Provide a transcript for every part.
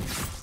First.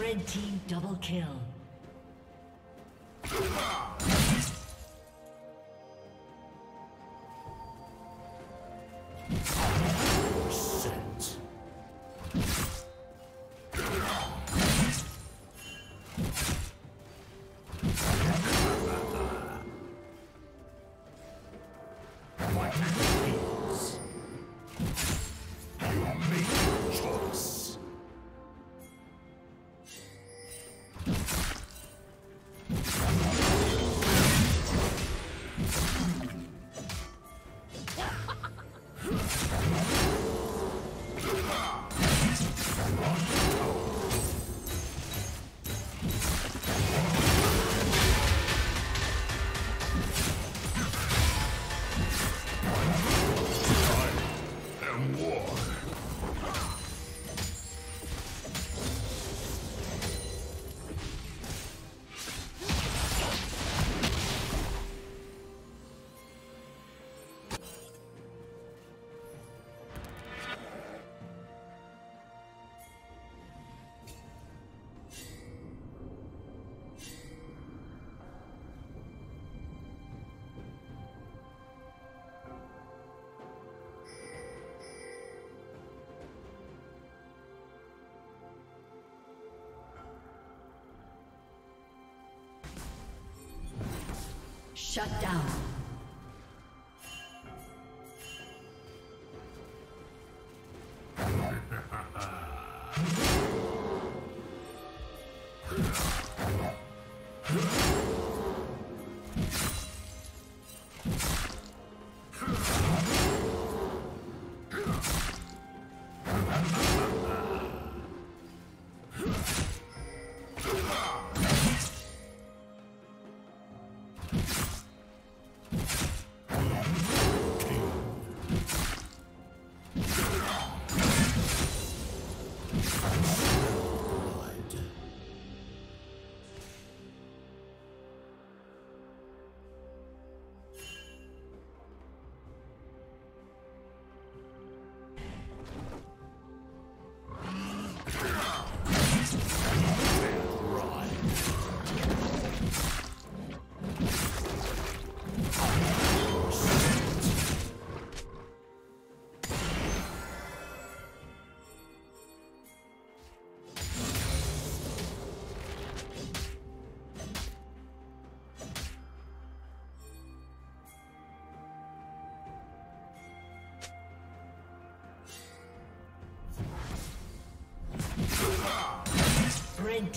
Red team double kill. Shut down.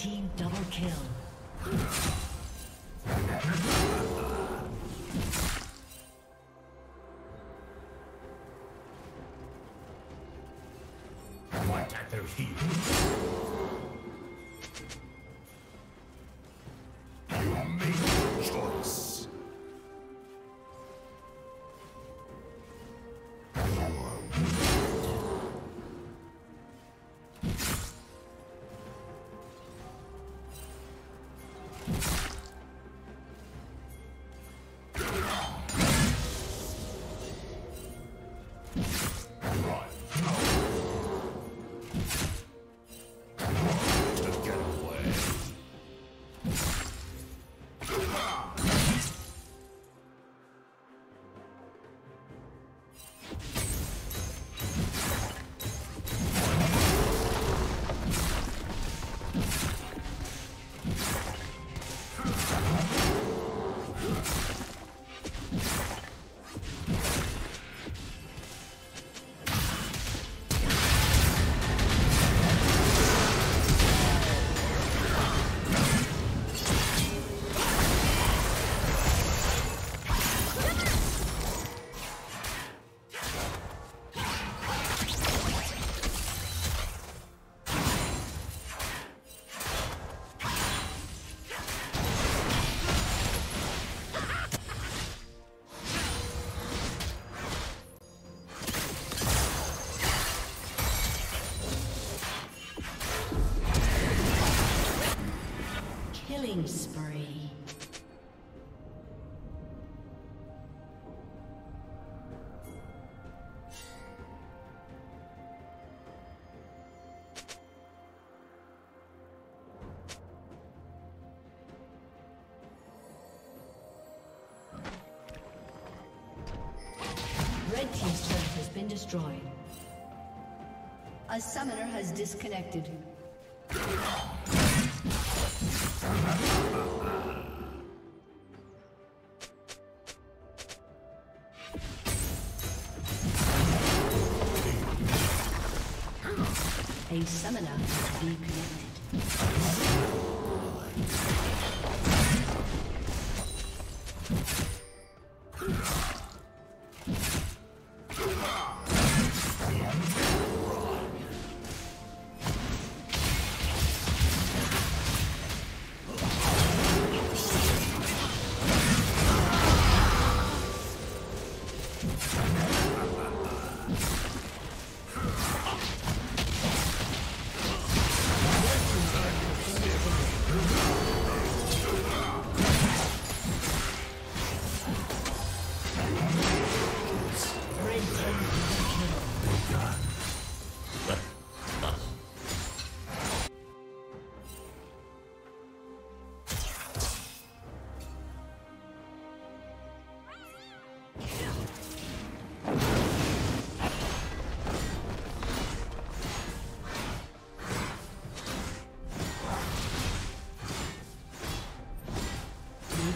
team double kill. What are those heathens? Spree. Red team's turret has been destroyed. A summoner has disconnected. A summoner has been connected.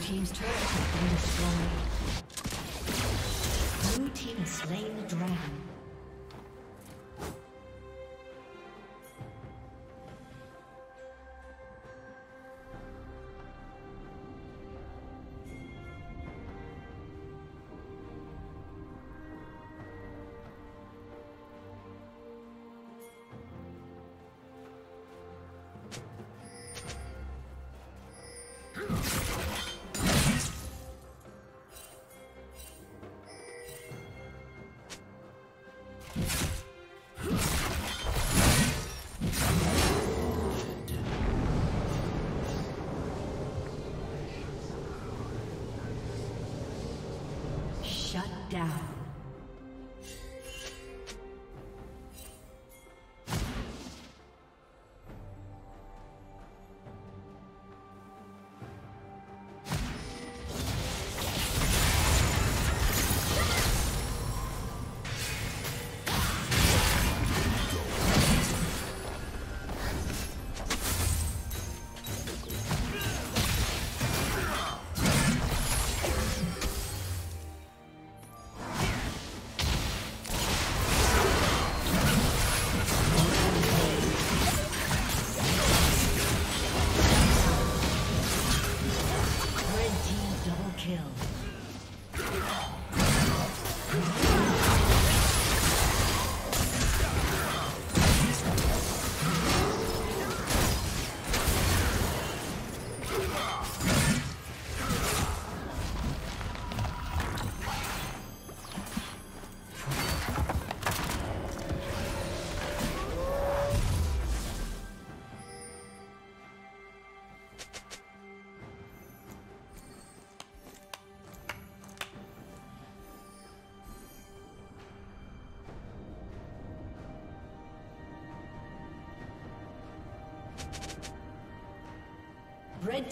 Team's turret has been destroyed. Blue team has slain the dragon. Down. Red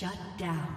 Shut down.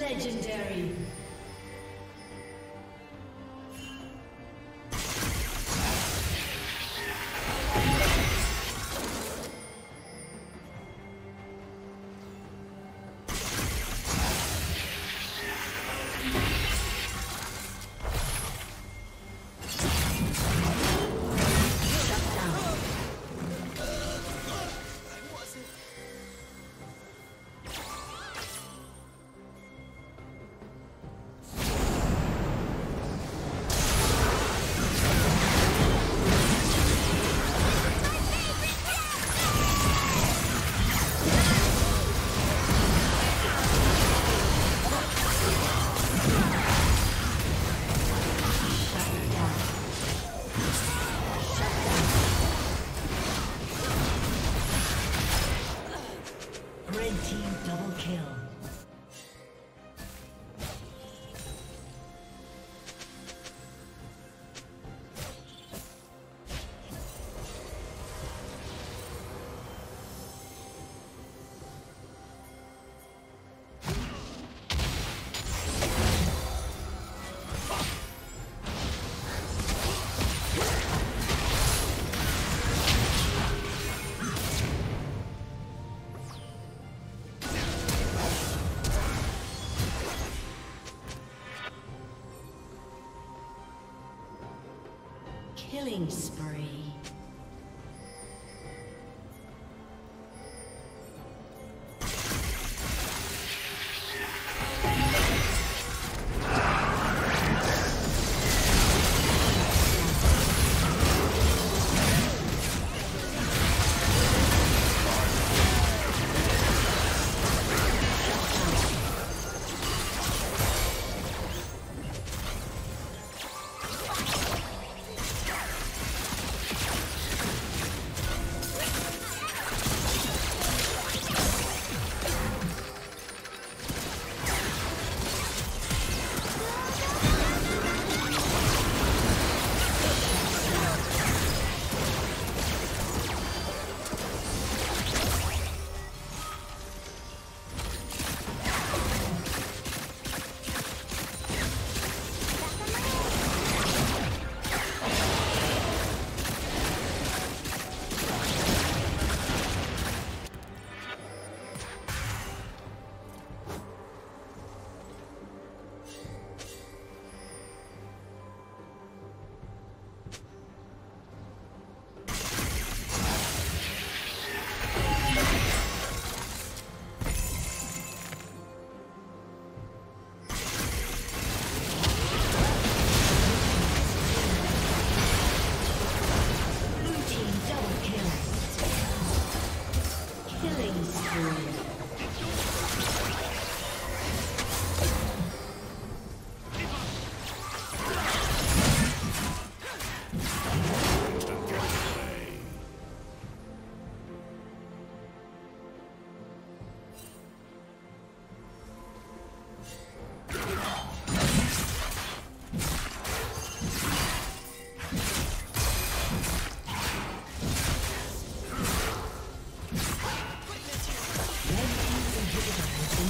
Legendary. Killing spree.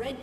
Red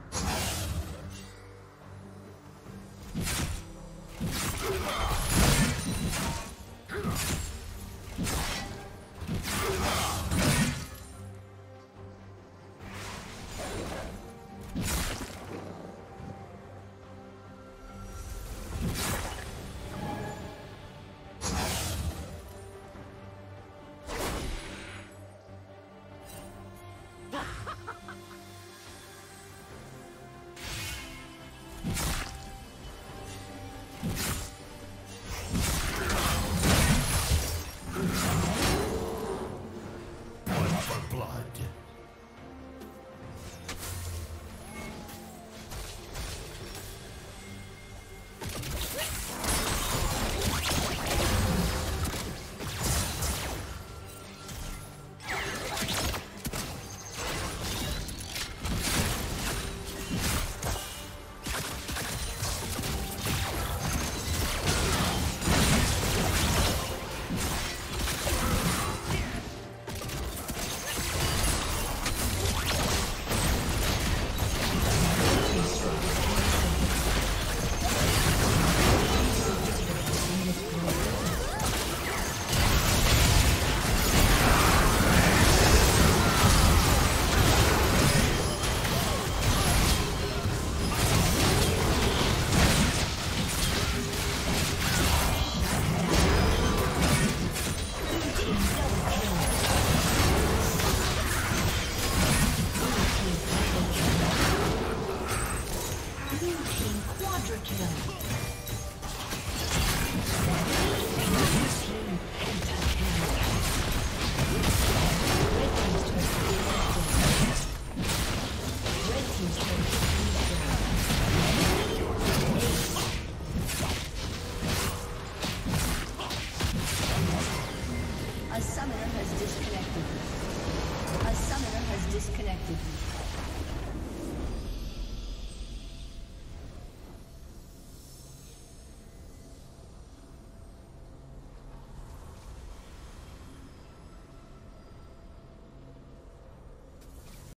Blood.